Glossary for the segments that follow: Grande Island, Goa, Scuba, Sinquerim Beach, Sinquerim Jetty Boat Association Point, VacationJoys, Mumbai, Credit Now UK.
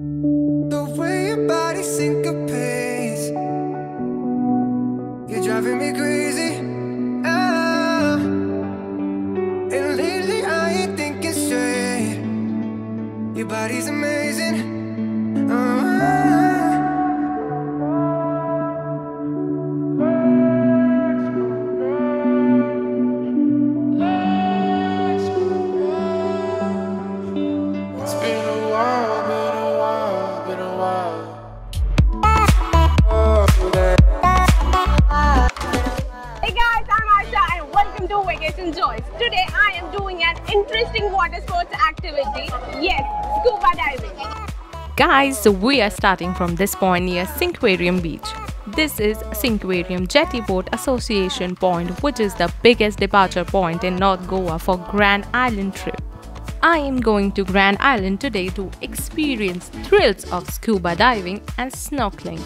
The way your body syncopates, you're driving me crazy. And lately I ain't thinking straight. Your body's amazing. VacationJoys. Today I am doing an interesting water sports activity. Yes, scuba diving. Guys, so we are starting from this point near Sinquerim Beach. This is Sinquerim Jetty Boat Association Point, which is the biggest departure point in North Goa for Grande Island trip. I am going to Grande Island today to experience thrills of scuba diving and snorkeling.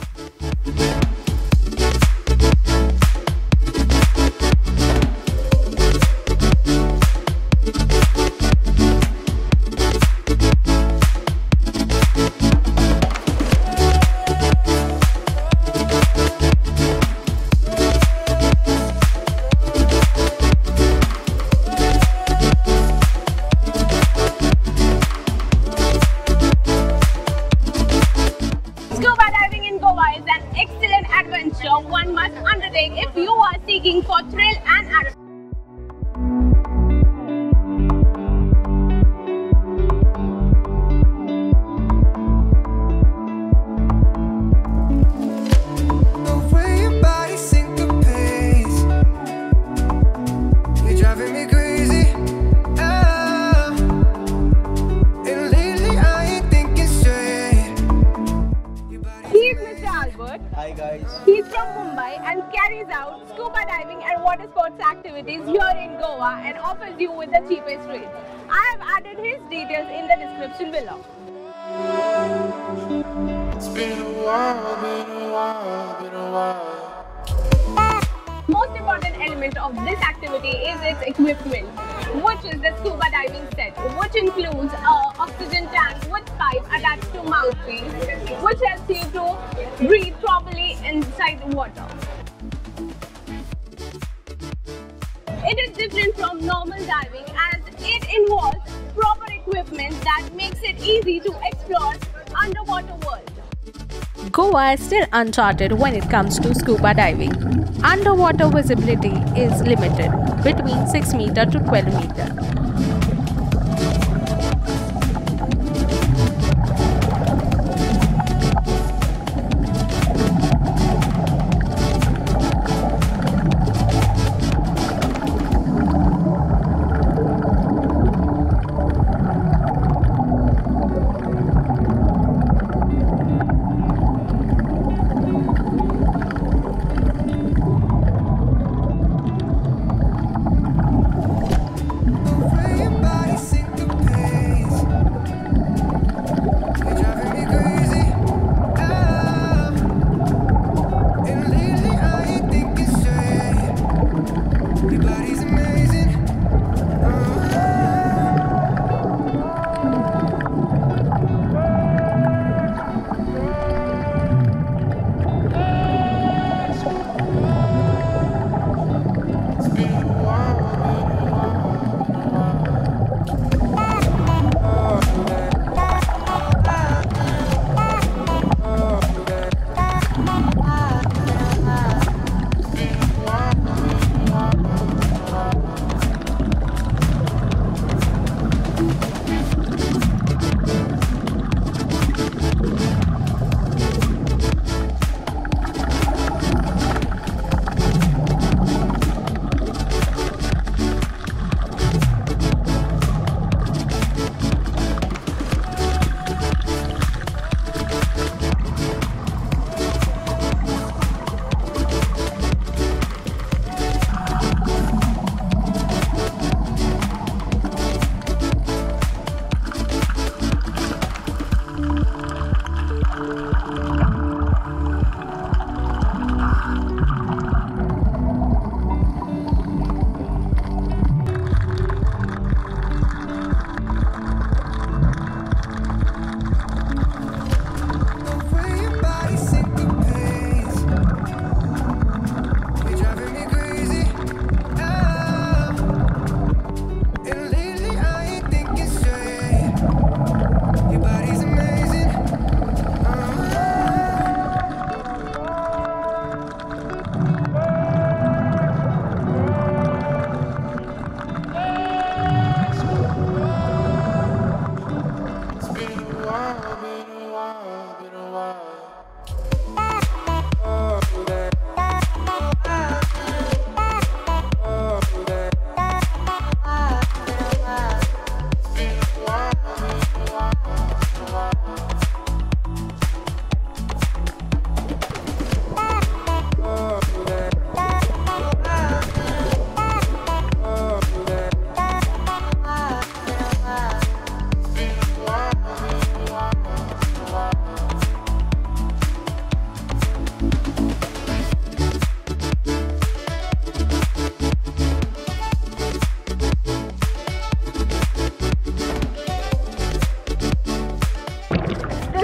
One must undertake if you are seeking for thrill and adventure. Hi guys. He's from Mumbai and carries out scuba diving and water sports activities here in Goa and offers you with the cheapest rates. I have added his details in the description below. It's been a while, been a while, been a while. Most important element of this activity is its equipment, which is the scuba diving set, which includes an oxygen tank with pipe attached to mouthpiece, which helps you to breathe properly inside the water. It is different from normal diving as it involves proper equipment that makes it easy to explore underwater world. Goa is still uncharted when it comes to scuba diving. Underwater visibility is limited, between 6 meter to 12 meter.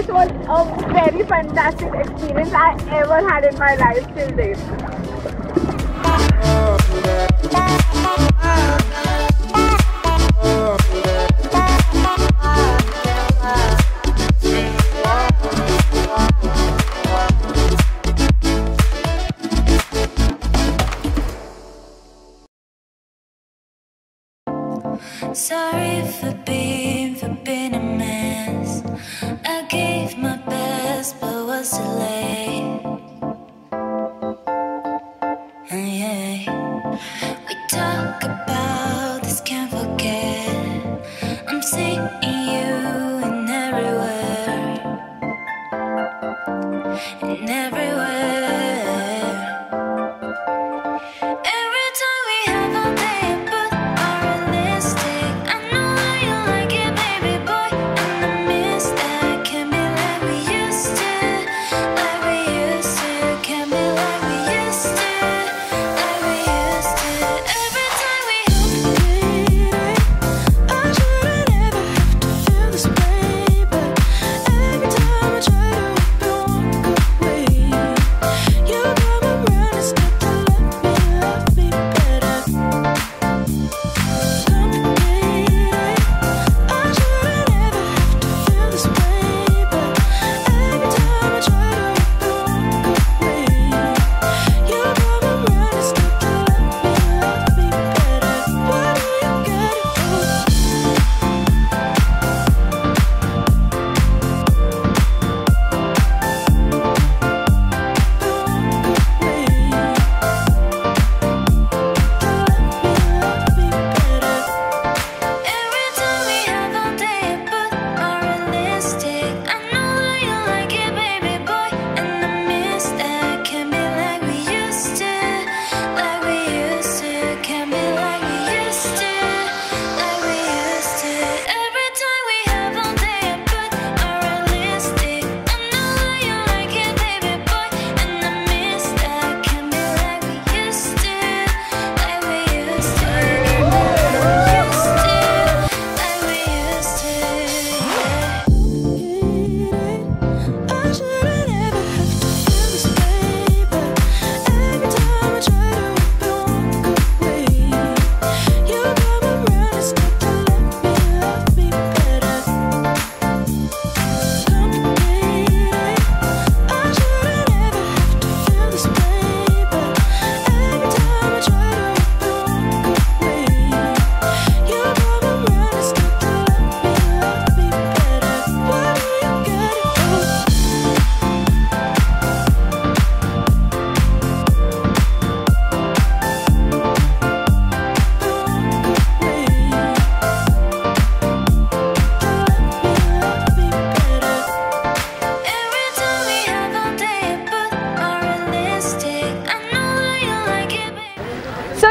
this was a very fantastic experience I ever had in my life till date. Sorry for being a mess. I gave my best, but was delayed. Yeah. We talk about this, can't forget. I'm seeing you in everywhere. Every time we have a day.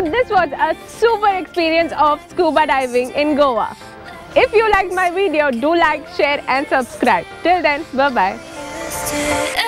This was a super experience of scuba diving in Goa. If you liked my video, do like, share and subscribe. Till then, bye-bye.